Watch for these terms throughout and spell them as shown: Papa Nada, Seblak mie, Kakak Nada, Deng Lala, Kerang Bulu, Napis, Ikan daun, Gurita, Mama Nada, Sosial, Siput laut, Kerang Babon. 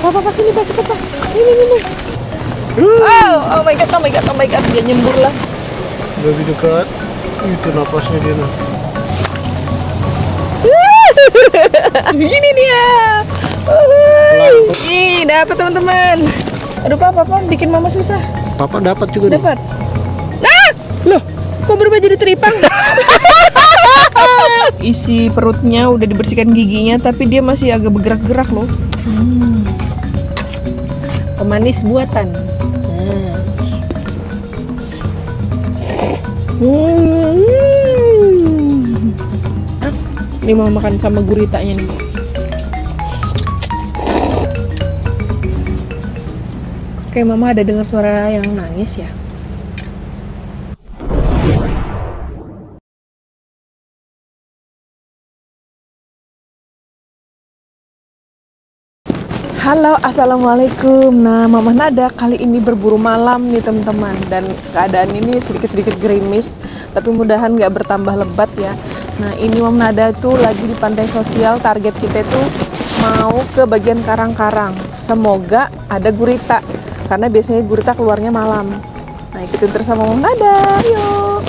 Papa sini, Pak, cepet, Pak. Ini. Oh my god, dia nyembur lah. Lebih dekat. Itu napasnya dia lah. Ini dia. Nih, dapat teman-teman. Aduh, Papa bikin Mama susah. Papa dapat juga. Dapat. Nah, loh, kok berubah jadi teripang? Isi perutnya udah dibersihkan giginya, tapi dia masih agak bergerak-gerak loh. Pemanis buatan. Ini mau makan sama guritanya nih. Kayak Mama ada dengar suara yang nangis ya. Halo, assalamualaikum. Nah, Mama Nada kali ini berburu malam nih teman-teman, dan keadaan ini sedikit-sedikit gerimis, tapi mudahan nggak bertambah lebat ya. Nah, ini Mama Nada tuh lagi di pantai sosial. Target kita tuh mau ke bagian karang-karang. Semoga ada gurita, karena biasanya gurita keluarnya malam. Nah, ikutin terus sama Mama Nada, yuk.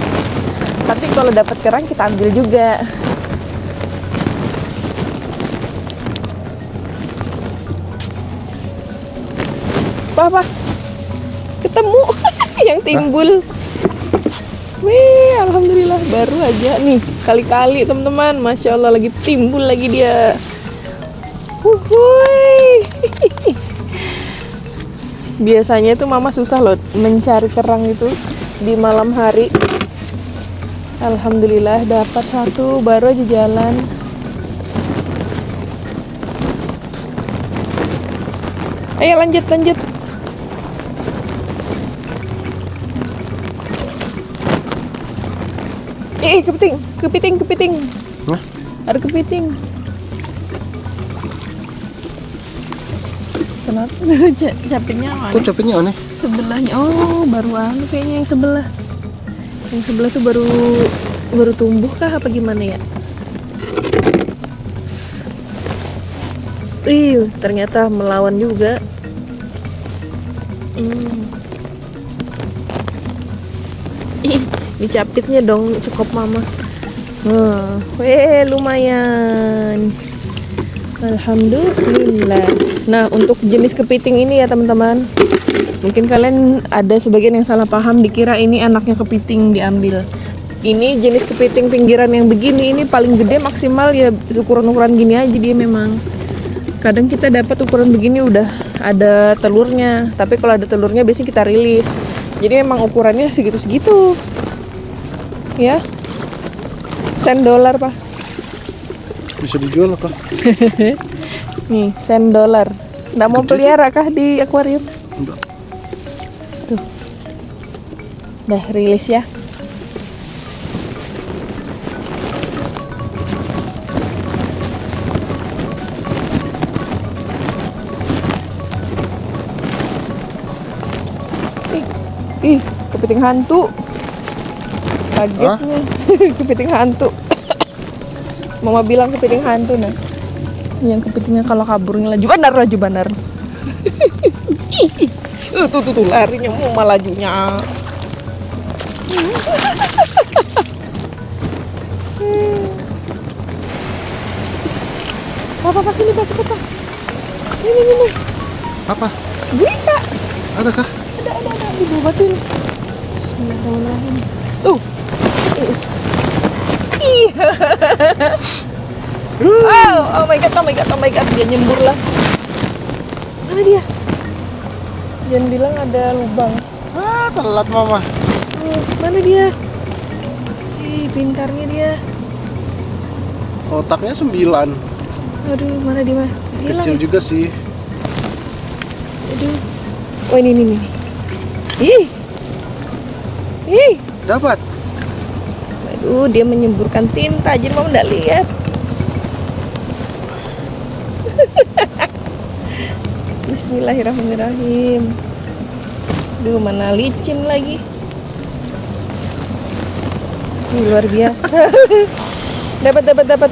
Tapi kalau dapat kerang kita ambil juga. Papa ketemu yang timbul. Wih, alhamdulillah baru aja nih kali-kali teman-teman, masya Allah lagi timbul lagi dia. Wuhui. Biasanya itu Mama susah loh mencari kerang itu di malam hari. Alhamdulillah dapat satu baru aja jalan. Ayo lanjut. Kepiting. Hah? Ada kepiting. Kenapa? Capitnya aneh. Kok capitnya aneh? Sebelahnya, oh baru aneh kayaknya yang sebelah. Yang sebelah tuh baru tumbuh kah apa gimana ya? Ih, ternyata melawan juga. Ini capitnya dong, cukup Mama. Weh, lumayan. Alhamdulillah. Nah, untuk jenis kepiting ini ya teman-teman, mungkin kalian ada sebagian yang salah paham, dikira ini anaknya kepiting diambil. Ini jenis kepiting pinggiran yang begini. Ini paling gede maksimal ya ukuran-ukuran gini aja dia memang. Kadang kita dapat ukuran begini udah ada telurnya. Tapi kalau ada telurnya biasanya kita rilis. Jadi memang ukurannya segitu-segitu. Ya, $100, Pak. Bisa dijual kah? Nih, $100. Nggak mau pelihara kah di akuarium? Enggak. Tuh, dah rilis ya. Ih, kepiting hantu. Kagetnya. Kepiting hantu. Mama bilang kepiting hantu nah. Yang kepitingnya kalau kaburnya laju bandar. Tuh larinya malah lajunya. Papa sini, Pak, cepet, Pak. Ini. Apa? Gurita. Adakah? Ada. Dibuatin. Bismillahirrahmanirrahim. Tuh. Oh my god, dia nyembur lah. Mana dia? Jangan bilang ada lubang. Telat Mama. Mana dia? Ih, pintarnya dia. Otaknya 9. Aduh, mana dia? Kecil juga sih. Aduh. Oh, ini. Ih. Dapat. Aduh, dia menyemburkan tinta, jadi Mama nggak lihat. Bismillahirrahmanirrahim. Duh, mana licin lagi. Ini luar biasa. dapat.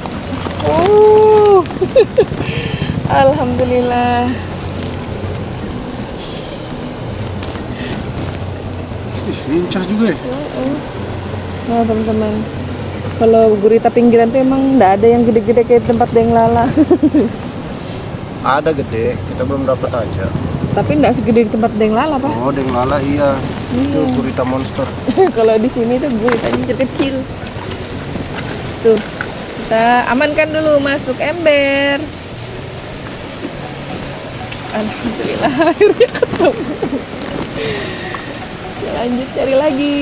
Alhamdulillah. Lincah juga ya? Nah teman-teman, kalau gurita pinggiran tuh emang nggak ada yang gede-gede kayak tempat Deng Lala. Ada gede, kita belum dapat aja. Tapi nggak segede di tempat Deng Lala, Pak. Oh, Deng Lala iya. Itu gurita monster. Kalau di sini tuh guritanya kecil. Tuh, kita amankan dulu, masuk ember. Alhamdulillah akhirnya ketemu. Kita lanjut cari lagi.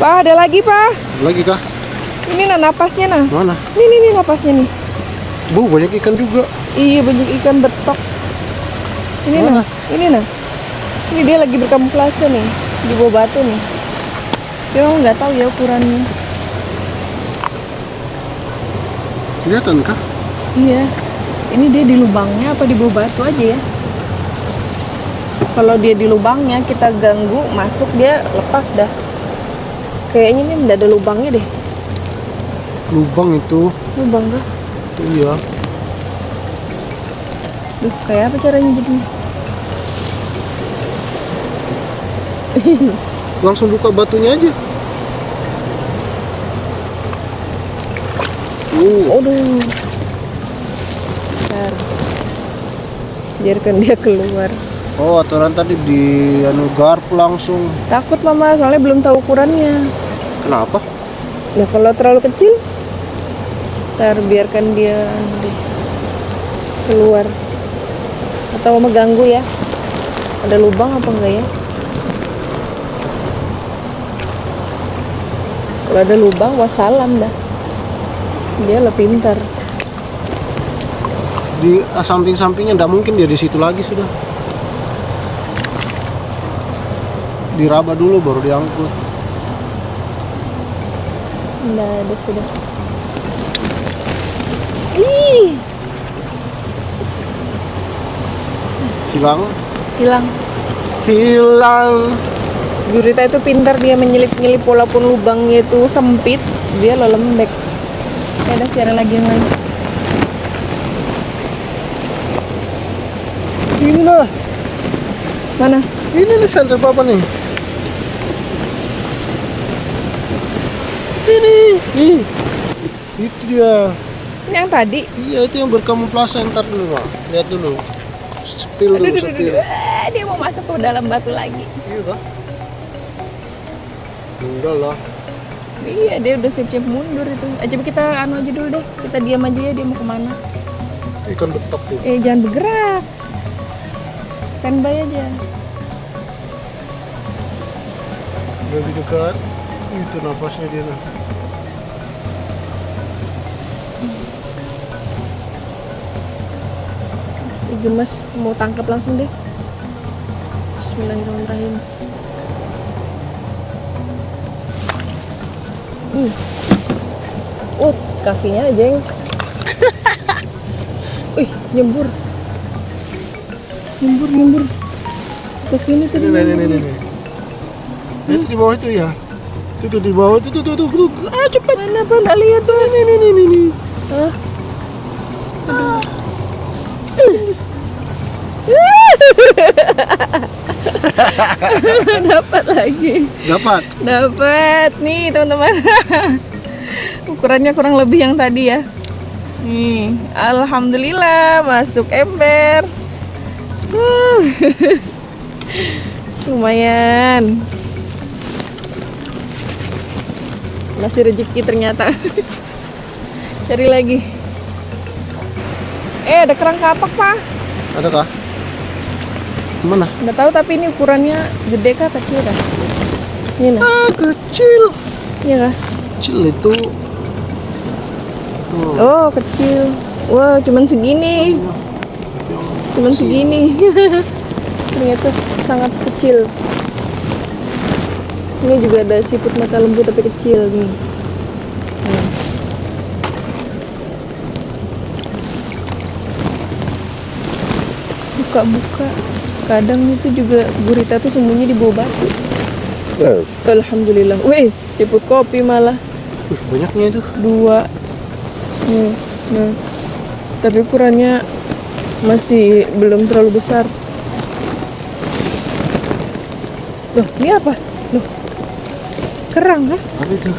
Pak, ada lagi, Pak. Lagi kah? Ini nah napasnya nah. Mana? Nih napasnya nih. Bu, banyak ikan juga. Iya, banyak ikan betok. Ini mana? Nah, ini nah. Ini dia lagi berkamuflase nih di bawah batu nih. Dia nggak tahu ya ukurannya. Kelihatan kah? Iya. Ini dia di lubangnya apa di bawah batu aja ya? Kalau dia di lubangnya kita ganggu masuk, dia lepas dah. Kayaknya ini nggak ada lubangnya deh. Lubang itu? Lubang kah? Iya. Duh, kayak apa caranya jadinya? Langsung buka batunya aja. Aduh. Bentar. Biarkan dia keluar. Oh, aturan tadi di anu garp langsung. Takut Mama, soalnya belum tahu ukurannya. Kenapa? Nah, kalau terlalu kecil. Bentar, biarkan dia keluar. Atau Mama ganggu ya. Ada lubang apa enggak ya? Kalau ada lubang, wassalam dah. Dia lebih pintar. Di samping-sampingnya nggak mungkin dia di situ lagi sudah. Diraba dulu baru diangkut. Nggak ada sudah. Ih. Hilang. Hilang. Gurita itu pintar, dia menyelip-nyelip walaupun lubangnya itu sempit, dia lembek. Ada cara lagi yang lain. Ini lah. Mana? Ini nih senter Papa nih. Ini. Ih. Itu dia. Ini yang tadi? Iya, itu yang berkamuflase. Ntar dulu, Pak. Lihat dulu. Spill dulu, spill. Dia mau masuk ke dalam batu lagi. Iya, Pak. Udah lah. Iya, dia udah siap-siap mundur itu. Coba kita anu aja dulu deh. Kita diam aja ya, dia mau kemana. Ikan betok tuh. Jangan bergerak. Standby aja. Lebih dekat. Itu napasnya dia lah. Gemes, mau tangkap langsung deh. Bismillahirrahmanirrahim. Kakinya jeng. Wih, nyembur ke sini tadi. Nih. Itu di bawah itu ya. Itu di bawah itu tuh. Ah, cepat. Mana Pak, enggak lihat tuh. Nih. Hah? Aduh. Dapat lagi. Dapat nih, teman-teman. Ukurannya kurang lebih yang tadi ya. Nih, alhamdulillah masuk ember. Lumayan. Masih rezeki ternyata. Cari lagi. Ada kerang kapak, Pak. Ada kah? Mana? Nggak tahu, tapi ini ukurannya gede kah kecil kah? Ini nah. Kecil. Iya kah? Kecil itu. Oh, kecil. Wah, cuman segini. Cuman segini. Ternyata sangat kecil. Ini juga ada siput mata lembu tapi kecil nih. Buka-buka. Kadang itu juga gurita tuh sembunyi di bawah batu. Alhamdulillah. Wih, siput kopi malah. Banyaknya itu. Dua. Nah, tapi ukurannya masih belum terlalu besar. Loh, ini apa? Loh, kerang kah? Apa itu?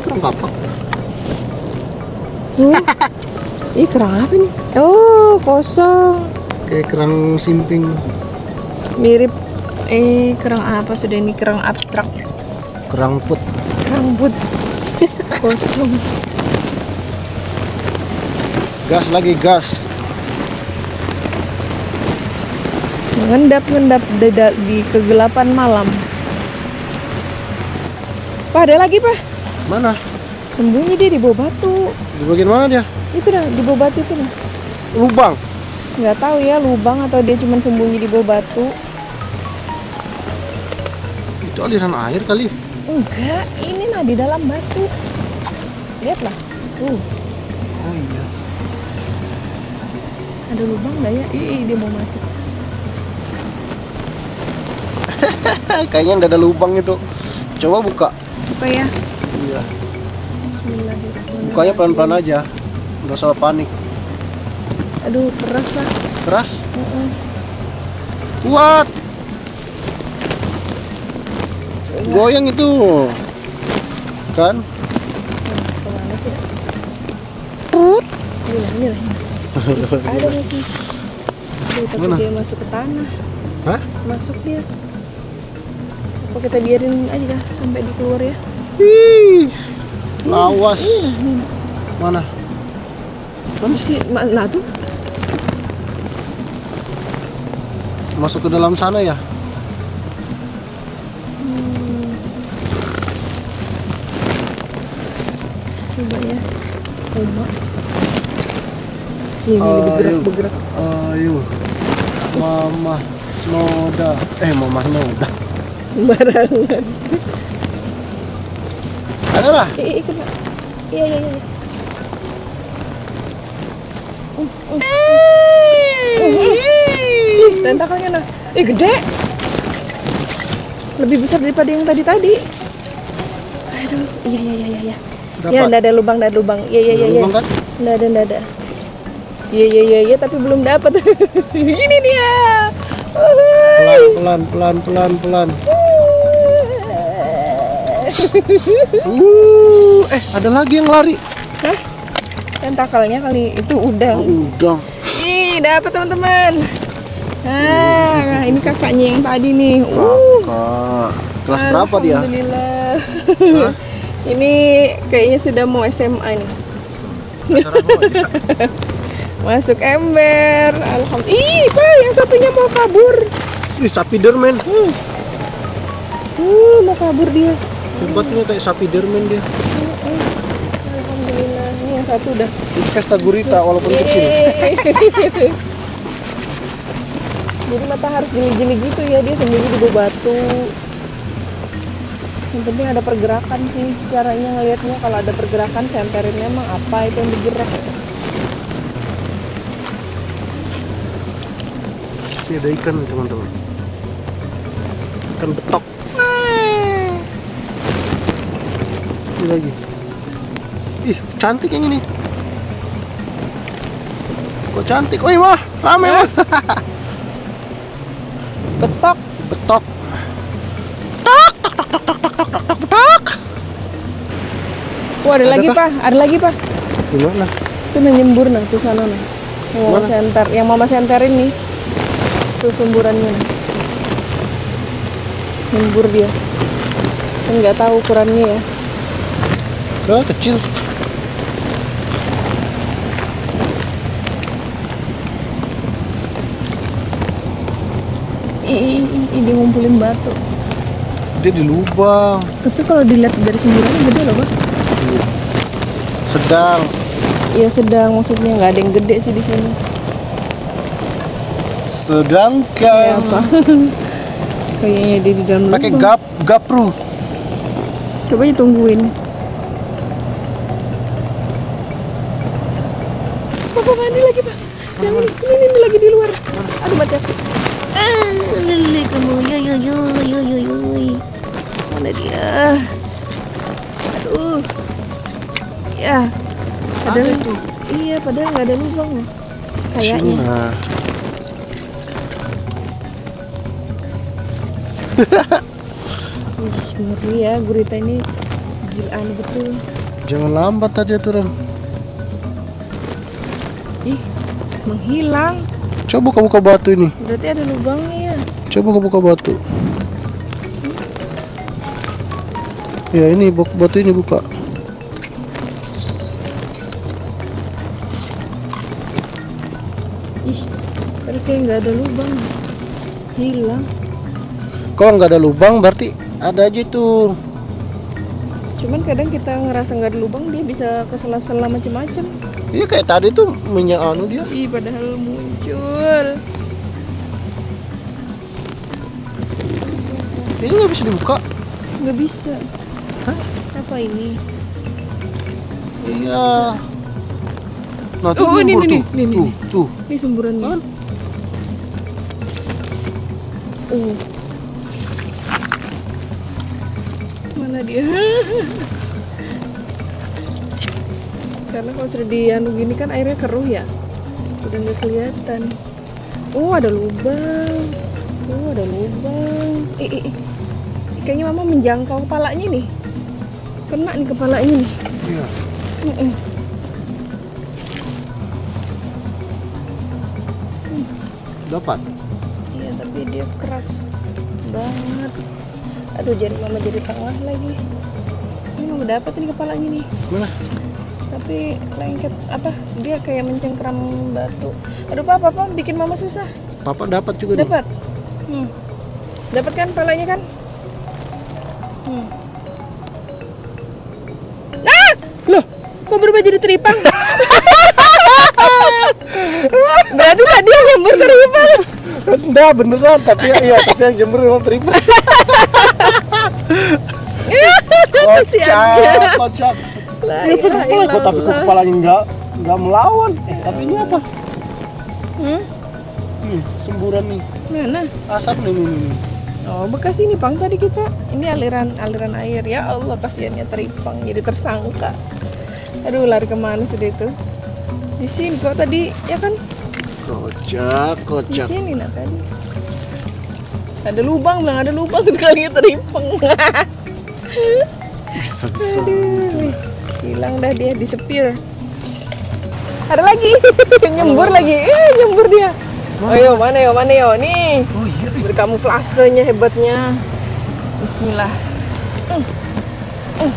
Kerang bapak. Ih, kerang apa nih? Oh, kosong. Kayak kerang simping. Mirip, kerang apa sudah ini? Kerang abstrak. Kerang put. Kerang put. Kosong. Gas lagi, gas. Ngendap-ngendap di kegelapan malam. Pak, ada lagi, Pak. Mana? Sembunyi dia di bawah batu. Di bagian mana dia? Itu dah, di bawah batu itu dah. Lubang? Nggak tahu ya, lubang atau dia cuma sembunyi di bawah batu. Itu aliran air kali? Enggak, ini nah di dalam batu. Lihatlah. Oh iya. Ada lubang nggak ya? Ih, dia mau masuk. Kayaknya nggak ada lubang itu. Coba buka. Buka ya? Iya. Bismillahirrahmanirrahim. Bukanya pelan-pelan aja. Nggak usah panik. Aduh, keras lah. Keras? Kuat. Goyang itu. Kan? Kemana sih? Inilah. Ada masih. Tapi dia masuk ke tanah. Hah? Masuk dia. Apa kita biarin aja dah sampai di keluar ya? Ih, awas. Mana? Mana sih? Nah tuh. Masuk ke dalam sana ya? Coba ya. Ini bergerak-bergerak. Ayo, Mama Nada. Mama Nada. Barangan. Ada lah. Iya. Tentakelnya nah. Gede. Lebih besar daripada yang tadi. Aduh, iya. Ya, enggak ada lubang, Iya. Lubang kan? Enggak ada. Iya, tapi belum dapat. Ini dia. Pelan. Ada lagi yang lari. Hah? Tentakelnya kali itu udang. Oh, udang. Ih, dapat teman-teman. Nah, ini kakaknya yang tadi nih. Kakak. Kelas berapa dia? Alhamdulillah. Ini kayaknya sudah mau SMA nih. Masuk ember. Alhamdulillah. Ih, Pak, yang satunya mau kabur. Ini sapi dermen. Mau kabur dia. Hebatnya kayak sapi dermen dia. Alhamdulillah. Ini yang satu udah. Pesta gurita walaupun kecil. Jadi mata harus geli-geli gitu ya, dia sembunyi di bawah batu. Yang penting ada pergerakan sih. Caranya ngelihatnya kalau ada pergerakan, semperinnya emang apa itu yang bergerak. Ini ada ikan teman-teman. Ikan betok. Ini lagi. Ih, cantik yang ini. Kok cantik? Wih, mah, rame mah. Betok. Tak. Wah, ada lagi pak. Gimana? Itu nyembur nah, tuh sana nah. Mau senter, yang mama senterin nih. Tuh sumburannya nyembur dia, nggak tahu ukurannya ya. Kecil. Ih, dia ngumpulin batu. Dia di lubang. Tapi kalau dilihat dari sumburannya gede loh, Bang. Sedang. Iya sedang, maksudnya nggak ada yang gede sih di sini. Sedangkan kayaknya dia di dalam pakai gapru. Coba ditungguin. Papa mandi lagi, Pak. Ini lagi di luar. Aduh, baca. Mana dia? Aduh. Ya. Padahal nggak ada lubang. Kayaknya. Ngeri ya, gurita ini jilaan betul. Jangan lambat aja turun. Ih, menghilang. Coba buka-buka batu ini. Berarti ada lubangnya ya. Coba buka-buka batu. Ya ini batu ini buka. Ih, kayak nggak ada lubang. Hilang. Kalau nggak ada lubang berarti ada aja tuh. Cuman kadang kita ngerasa nggak ada lubang, dia bisa kesela-sela macam-macam. Iya kayak tadi tuh minyak anu dia. Ih, padahal muncul. Ini nggak bisa dibuka. Nggak bisa. Hah? Apa ini? Iya. Nah tuh oh, ini, tuh. Tuh. Ini semburannya. Kan? Oh. Mana dia? Karena kalau sudah dianu gini kan airnya keruh ya. Udah nggak kelihatan. Oh ada lubang. Oh ada lubang. Kayaknya mama menjangkau kepalanya nih. Kena nih kepalanya nih. Iya. Dapat. Iya tapi dia keras banget. Aduh jari mama jadi tengah lagi. Ini mama dapat nih kepalanya nih. Mana? Tapi lengket apa? Dia kayak mencengkram batu. Aduh papa bikin mama susah. Papa dapat juga nih. Dapat. Dapat kan kepalanya kan? Ah! Loh, kok berubah jadi teripang? Berarti tadi yang jemur teripang. Enggak beneran, tapi ya tapi yang jemur memang teripang. Kocak. Kok tapi kepalanya enggak melawan. Tapi ini apa? Semburan nih. Mana? Asap nih. Oh, bekas ini Pang tadi kita. Ini aliran air. Ya Allah, kasihannya teripang jadi tersangka. Aduh, lari kemana sudah itu? Di sini kok tadi, ya kan? Kocak. Di sini nah tadi. Ada lubang, bilang ada lubang sekali teripang. Bisa. Hilang dah dia, disappear. Ada lagi, nyembur lagi. Nyembur dia. Ayo, mana yo, nih. Oh iya. Berkamuflasenya hebatnya. Bismillah. Dapat.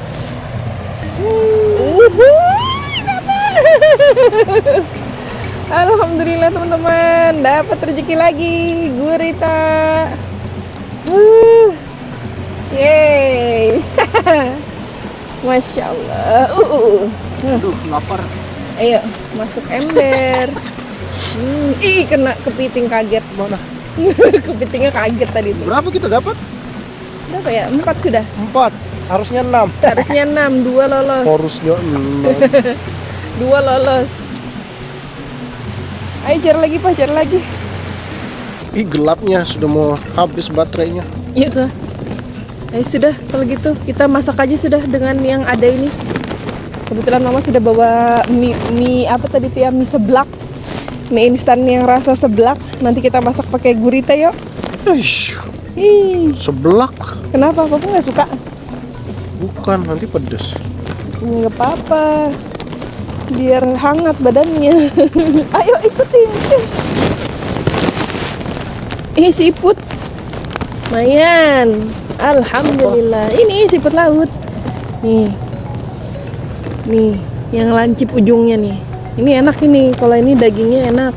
Alhamdulillah teman-teman, dapat rezeki lagi, gurita. Yeay. Masya Allah. Aduh, lapar. Ayo, masuk ember. Ih, kena kepiting kaget. Mana? Kepitingnya kaget tadi tuh. Berapa kita dapat? Berapa ya? 4 sudah? 4. Harusnya 6. Harusnya 6, 2 lolos. Harusnya 6. 2 lolos. Ayo cari lagi. Ih, gelapnya. Sudah mau habis baterainya. Iya kah? Ayo sudah, kalau gitu kita masak aja sudah dengan yang ada ini. Kebetulan mama sudah bawa mie apa tadi tuh ya? Mie seblak. Mie instan yang rasa seblak, nanti kita masak pakai gurita yuk. Ih, seblak. Kenapa? Papa nggak suka? Bukan, nanti pedes. Nggak apa-apa, biar hangat badannya. Ayo ikutin. Siput. Mayan. Alhamdulillah. Ini siput laut. Nih, yang lancip ujungnya nih. Ini enak ini, kalau ini dagingnya enak.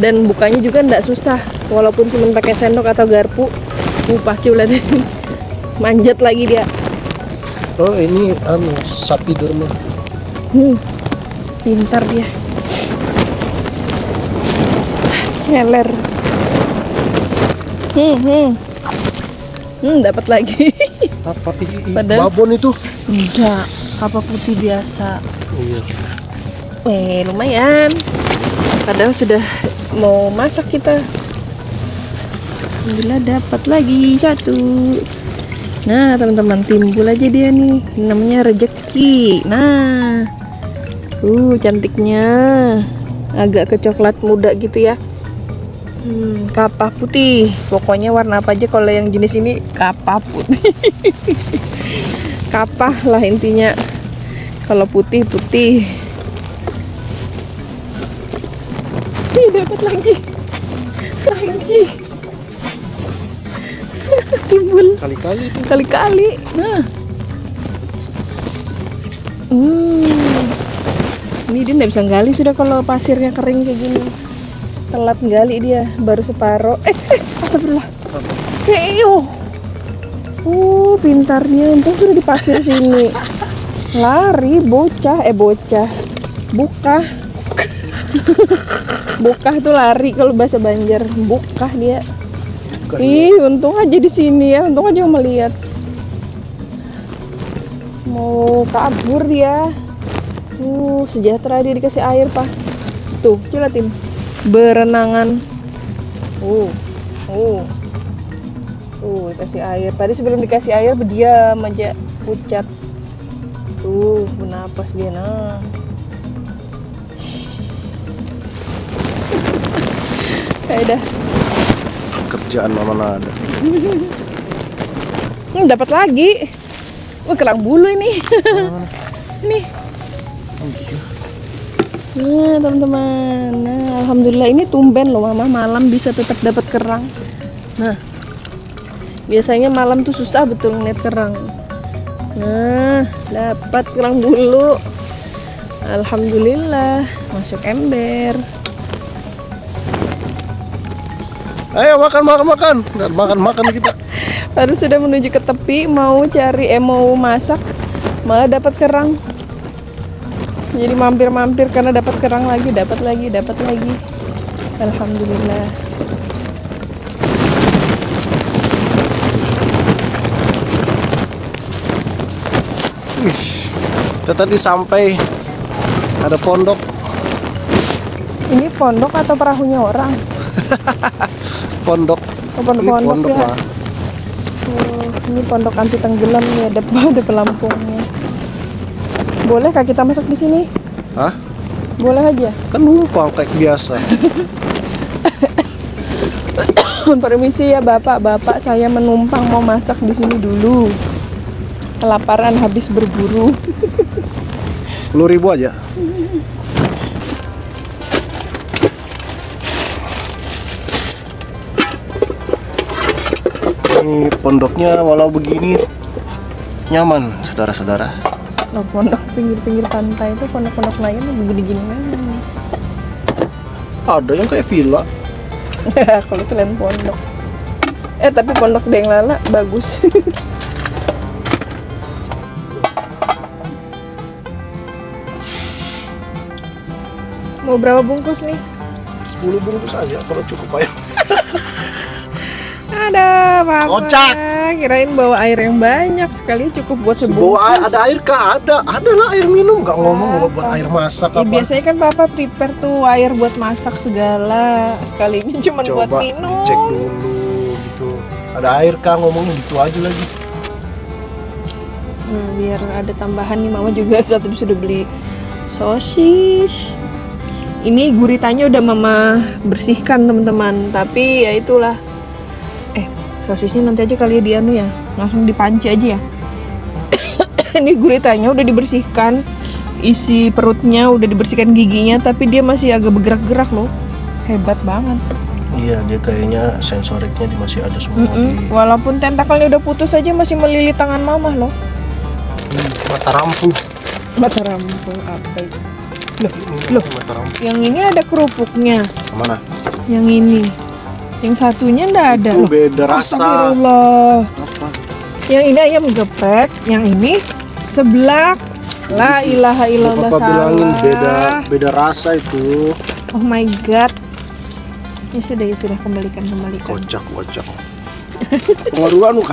Dan bukanya juga enggak susah. Walaupun cuma pakai sendok atau garpu. Pasti ulat. Manjat lagi dia. Oh, ini sapi derma. Pintar dia. Ngeler. Dapat lagi. Apa babon itu? Enggak, apa putih biasa. Iya. Lumayan. Padahal sudah mau masak kita. Alhamdulillah dapat lagi 1. Nah, teman-teman, timbul aja dia nih. Namanya rejeki. Nah. Cantiknya. Agak ke coklat muda gitu ya. Kapah putih. Pokoknya warna apa aja kalau yang jenis ini kapah putih. Kapah lah intinya. Kalau putih-putih. Ih, dapat lagi. Lagi. Timbul. Kali-kali tuh. Kali-kali. Nah. Ini dia nggak bisa gali sudah kalau pasirnya kering kayak gini. Telat gali dia, baru separuh. Astagfirullah. Pintarnya untung sudah di pasir sini. Lari bocah. Bukah. Bukah tuh lari kalau bahasa Banjar. Bukah dia. Ih, untung aja di sini ya, untung aja melihat. Mau kabur dia. Sejahtera dia dikasih air, Pak. Tuh, culatin. Berenangan. Dikasih air. Tadi sebelum dikasih air berdiam aja, pucat. Tuh, bernapas dia nah. Kayak dah. Kerjaan Mama Nada. Dapat lagi. Wah, kerang bulu ini. Nih. Nah, teman-teman, nah, alhamdulillah ini tumben loh Mama malam bisa tetap dapat kerang. Nah, biasanya malam tuh susah betul ngeliat kerang. Nah, dapat kerang bulu. Alhamdulillah, masuk ember. Ayo makan. Dan makan kita. Baru sudah menuju ke tepi mau cari mau masak, malah dapat kerang. Jadi mampir karena dapat kerang lagi, dapat lagi. Alhamdulillah. Kita tadi sampai ada pondok. Ini pondok atau perahunya orang? Pondok. Oh, pondok ya. Ini pondok anti tenggelam ya, ada pelampungnya. Boleh kak kita masuk di sini? Hah? Boleh aja. Kan numpang kayak biasa. Permisi ya bapak, saya menumpang mau masak di sini dulu. Kelaparan habis berburu. 10.000 aja. Ini pondoknya walau begini nyaman, saudara-saudara. Oh, pondok pinggir-pinggir pantai itu pondok-pondok lain begini-gini nih. Ada yang kayak villa. Kalau itu lain pondok. Tapi pondok Deng Lala bagus. Mau berapa bungkus nih? 10 bungkus aja kalau cukup aja. Ada Mama. Kocak. Kirain bawa air yang banyak sekali cukup buat sebungkus. Ada air kah? Ada lah air minum. Gak ngomong buat air masak apa. Biasanya kan Papa prepare tuh air buat masak segala. Sekali ini cuma buat minum. Coba dicek dulu gitu. Ada air kah? Ngomongnya gitu aja lagi. Nah, biar ada tambahan nih Mama juga sudah beli sosis. Ini guritanya udah Mama bersihkan teman-teman. Tapi ya itulah. Sosisnya nanti aja kali ya dianu ya, langsung dipanci aja ya. Ini guritanya udah dibersihkan, isi perutnya udah dibersihkan giginya, tapi dia masih agak bergerak-gerak loh, hebat banget. Iya, dia kayaknya sensoriknya masih ada semua. Walaupun tentakelnya udah putus aja masih melilit tangan Mama loh. Mata rampu apa itu? Loh, mata rampu. Yang ini ada kerupuknya. Mana? Yang ini. Yang satunya ndak ada. Itu beda rasa. Apa? Yang ini ayam geprek, yang ini seblak. La ilaha illallah. Papa bilangin beda rasa itu. Oh my god. Ya sudah kembalikan. Kocak. Pengaruh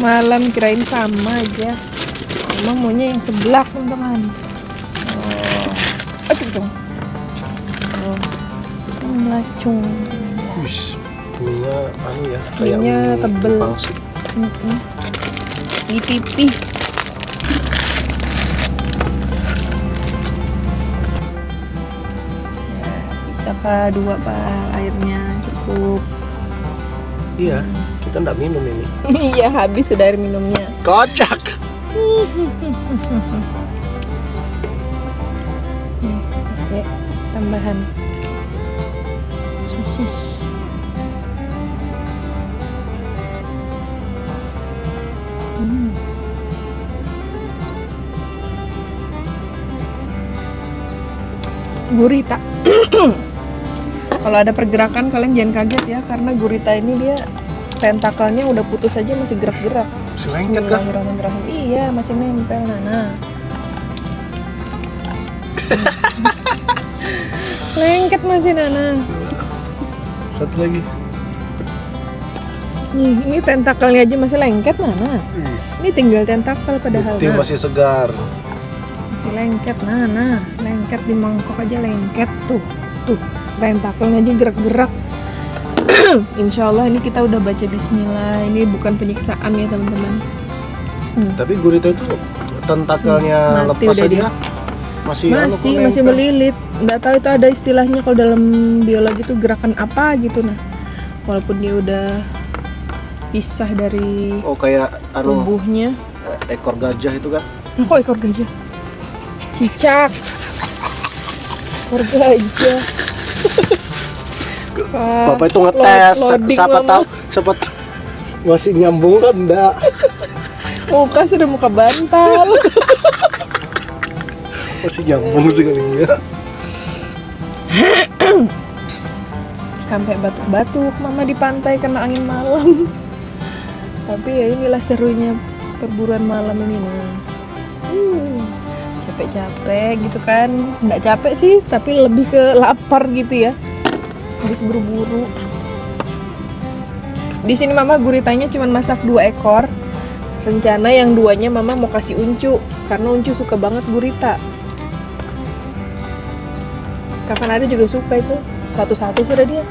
malam kirain sama aja. Emang maunya yang seblak, teman-teman. Melacung. Minyak tebel. Dipipih. Bisa apa dua pak airnya cukup. Iya, kita nggak minum ini. Iya, habis sudah air minumnya. Kocak. Nih, oke, tambahan sosis. Gurita. Kalau ada pergerakan kalian jangan kaget ya, karena gurita ini dia tentakelnya udah putus aja masih gerak-gerak. Bismillahirrahmanirrahim. Iya, masih nempel. Nah. Lengket masih Nana. Satu lagi. Nih, ini tentakelnya aja masih lengket Nana. Ini tinggal tentakel padahal. Itu masih segar. Masih lengket Nana. Lengket di mangkok aja lengket tuh. Tuh, tentakelnya aja gerak-gerak. Insya Allah ini kita udah baca bismillah. Ini bukan penyiksaan ya teman-teman. Tapi gurita itu tentakelnya lepas aja dia. masih melilit. Nggak tahu itu ada istilahnya kalau dalam biologi itu gerakan apa gitu. Nah, walaupun dia udah pisah dari kayak tubuhnya, ekor gajah itu kan. Nah, kok ekor gajah? Cicak. Ekor gajah. Bapak itu ngetes, siapa tahu masih nyambung kan enggak. Muka sudah muka bantal. Masih nyambung sekali ya. Sampai batuk-batuk Mama di pantai kena angin malam. Tapi ya inilah serunya perburuan malam ini. Capek-capek gitu kan. Nggak capek sih, tapi lebih ke lapar gitu ya. Habis buru-buru. Di sini Mama guritanya cuma masak 2 ekor. Rencana yang 2-nya Mama mau kasih Uncu karena Uncu suka banget gurita. Kakak Nada juga suka itu. Satu-satu sudah dia.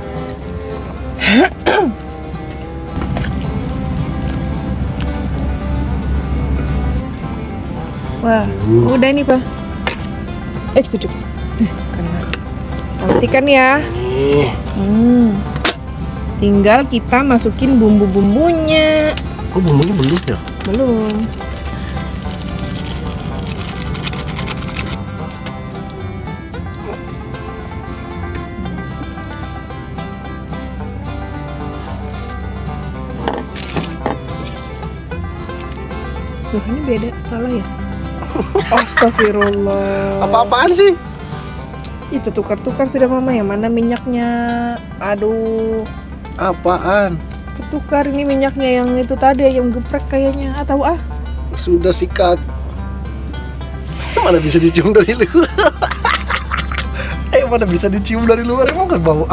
Wah, udah nih, Pak. Cukup. Nantikan ya. Tinggal kita masukin bumbu-bumbunya. Kok bumbunya belum ya? Belum. Loh, ini beda, salah ya? Astagfirullah. Apa-apaan sih? Itu tukar-tukar sudah Mama, yang mana minyaknya? Aduh. Apaan? Ketukar ini minyaknya yang itu tadi, ayam geprek kayaknya. Atau sudah sikat. Mana bisa dicium dari luar? Mana bisa dicium dari luar? Emang gak bau?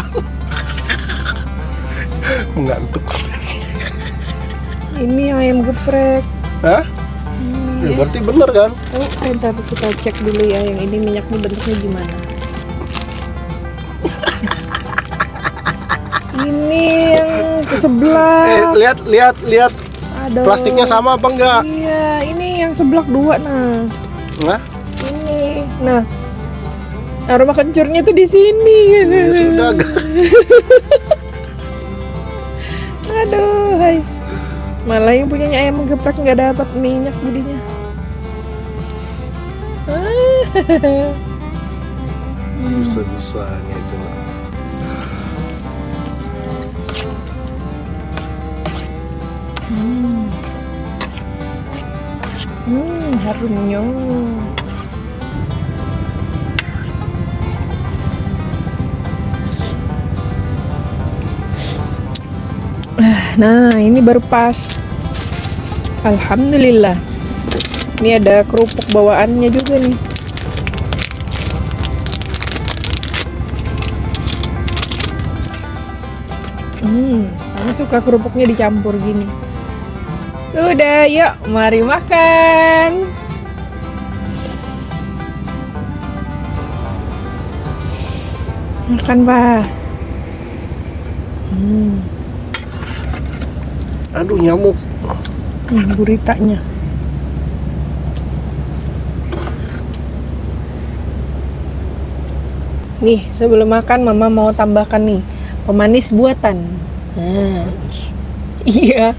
Mengantuk. Ini ayam geprek. Hah? Ya, berarti bener kan? Bentar kita cek dulu ya, yang ini minyaknya bentuknya gimana. Ini yang ke sebelah. Lihat. Aduh. Plastiknya sama apa enggak? Iya, ini yang seblak 2 nah. Nah. Ini. Nah. Aroma kencurnya tuh di sini. Ya sudah. Aduh, hai. Malah yang punyanya ayam geprek nggak dapat minyak jadinya. Bisa-bisanya itu. Harumnya. Nah, ini baru pas. Alhamdulillah. Ini ada kerupuk bawaannya juga nih. Aku suka kerupuknya dicampur gini. Sudah, yuk mari makan. Makan, Pak. Aduh, nyamuk. Guritanya. Nih, sebelum makan Mama mau tambahkan nih pemanis buatan. Nah. Iya.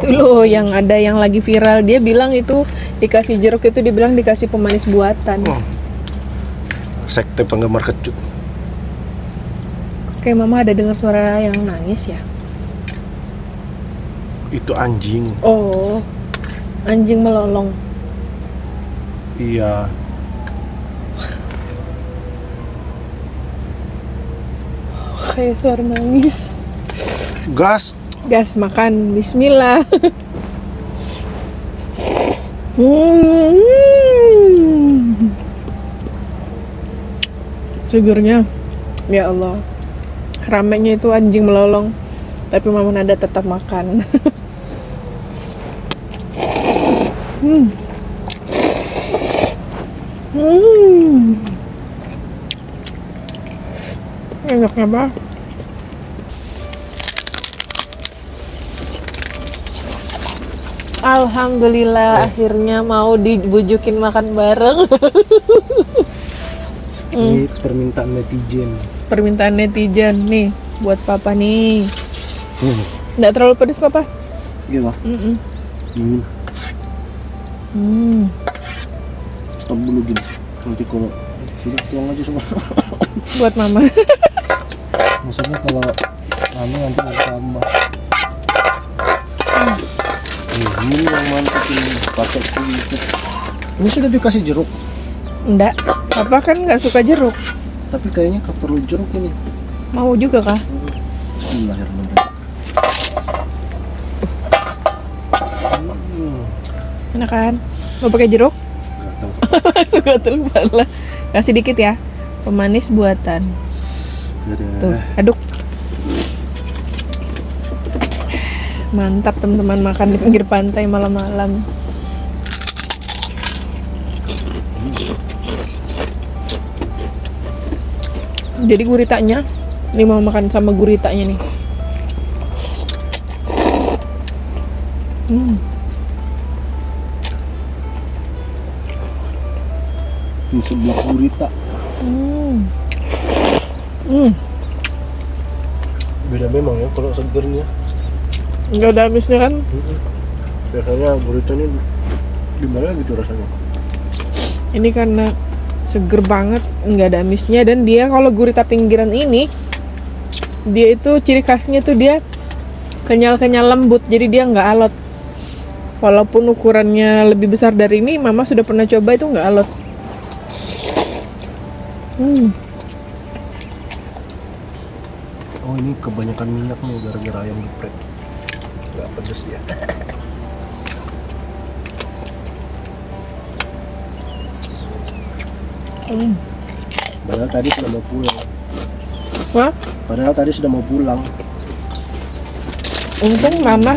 Itu loh yang ada yang lagi viral, dia bilang itu dikasih jeruk, itu dibilang dikasih pemanis buatan. Oh. Sekte penggemar kecut. Oke, Mama ada dengar suara yang nangis ya? Itu anjing. Oh, anjing melolong. Iya. Kayak suara nangis. Gas. Gas makan. Bismillah. Segernya, ya Allah. Ramenya itu anjing melolong, tapi Mama Nada tetap makan. Enaknya bah. Alhamdulillah, akhirnya mau dibujukin makan bareng. Ini permintaan netizen. Permintaan netizen nih buat Papa nih. Nggak terlalu pedes kok, Pak. Gila. Stop dulu gini. Nanti kalau sudah tuang aja semua. Buat Mama. Maksudnya kalau Mama nanti mau tambah. Ini yang mantap ini, pakai kulit. Ini sudah dikasih jeruk? Enggak, Papa kan nggak suka jeruk. Tapi kayaknya nggak perlu jeruk ini. Mau juga kah? Bismillahirrahmanirrahim. Enak kan? Mau pakai jeruk? Nggak tahu. Suka terlupa lah. Kasih dikit ya, pemanis buatan. Dadah. Tuh, aduk. Mantap teman-teman, makan di pinggir pantai malam-malam. Jadi guritanya, ini mau makan sama guritanya nih. Di sebelah gurita. Beda memang ya kalau segernya. Nggak ada habisnya kan? Biasanya gurita ini gimana gitu rasanya? Ini karena seger banget, nggak ada habisnya. Dan dia kalau gurita pinggiran ini, dia itu ciri khasnya tuh dia kenyal-kenyal lembut, jadi dia nggak alot. Walaupun ukurannya lebih besar dari ini, Mama sudah pernah coba itu nggak alot. Oh ini kebanyakan minyak nih gara-gara ayam geprek. Gak pedes dia. Padahal tadi sudah mau pulang. Wah? Padahal tadi sudah mau pulang. Untung Mama,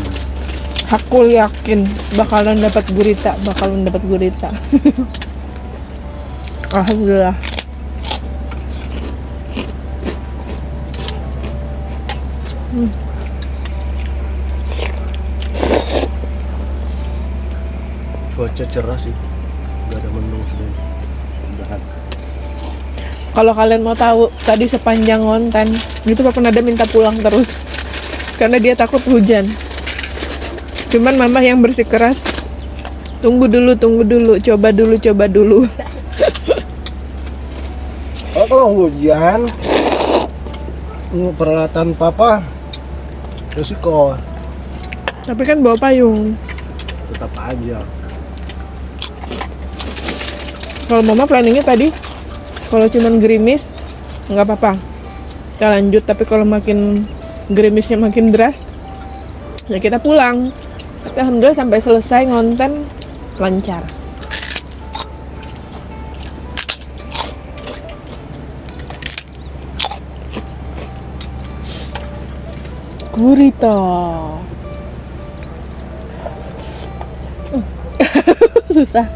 aku yakin bakalan dapat gurita, Alhamdulillah. Cuaca cerah sih, nggak ada mendung sebenarnya. Mudah-mudahan. Kalau kalian mau tahu, tadi sepanjang konten gitu Papa Nada minta pulang terus karena dia takut hujan. Cuman Mama yang bersikeras, tunggu dulu, coba dulu. Oh, kalau hujan, peralatan Papa resiko. Tapi kan bawa payung. Tetap aja. Kalau Mama planningnya tadi, kalau cuman gerimis, nggak apa-apa, kita lanjut. Tapi kalau makin gerimisnya makin deras, ya kita pulang. Tapi alhamdulillah sampai selesai ngonten lancar. Gurita. Susah.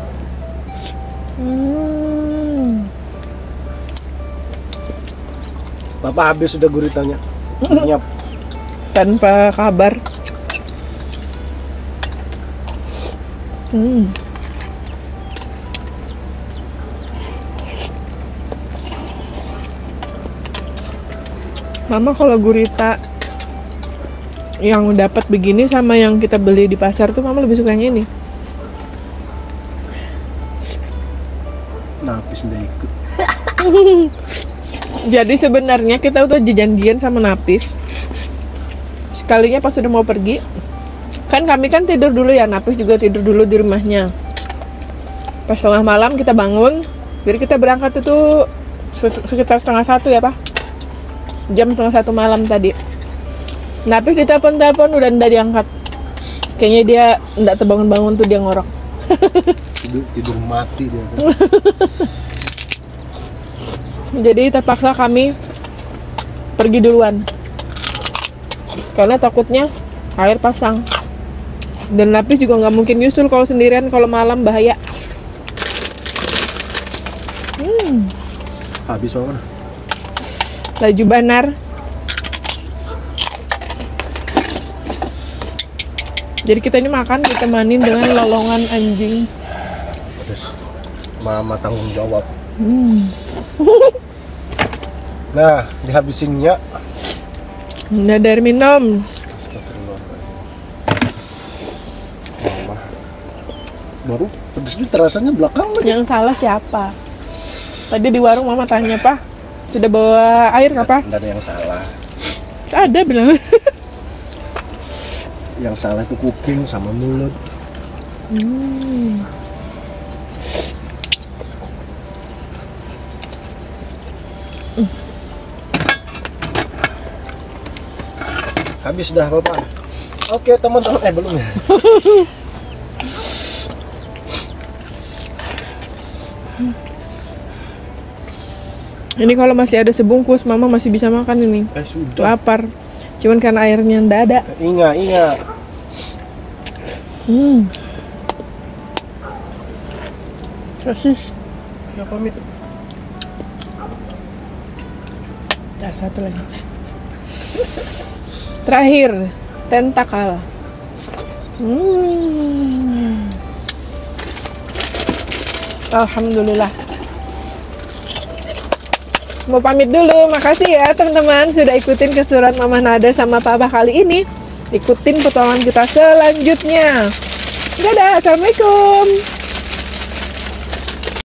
Papa habis sudah guritanya. Nyap. Tanpa kabar. Mama kalau gurita yang dapat begini sama yang kita beli di pasar tuh Mama lebih suka yang ini. Napis udah ikut. Jadi sebenarnya kita udah janjian sama Napis. Sekalinya pas udah mau pergi, kan kami kan tidur dulu ya, Napis juga tidur dulu di rumahnya. Pas tengah malam kita bangun, jadi kita berangkat itu sekitar 12:30 ya Pak. Jam 12:30 malam tadi. Napis ditelepon-telepon udah nggak diangkat. Kayaknya dia nggak terbangun-bangun tuh, dia ngorok. tidur mati dia. Jadi terpaksa kami pergi duluan. Karena takutnya air pasang. Dan Napis juga nggak mungkin nyusul kalau sendirian, kalau malam bahaya. Habis mana? Laju banar. Jadi kita ini makan ditemanin dengan lolongan anjing. Terus Mama tanggung jawab. Nah, dihabisinnya. Nggak dari minum. Mama. Baru pedes itu terasanya belakangan. Yang salah siapa? Tadi di warung Mama tanya, Pak, sudah bawa air nggak, Pak? Nggak ada yang salah. Ada bilang. Yang salah itu kuping sama mulut. Habis dah, Bapak. Oke, teman-teman. Belum ya? Ini kalau masih ada sebungkus, Mama masih bisa makan ini. Sudah. Lapar. Cuman karena airnya ndak ada. Ingat. Sosis. Ya, pamit. Ntar satu lagi. Terakhir, tentakal. Alhamdulillah. Mau pamit dulu, makasih ya teman-teman sudah ikutin keseruan Mama Nada sama Papa kali ini. Ikutin petualangan kita selanjutnya. Dadah, assalamualaikum.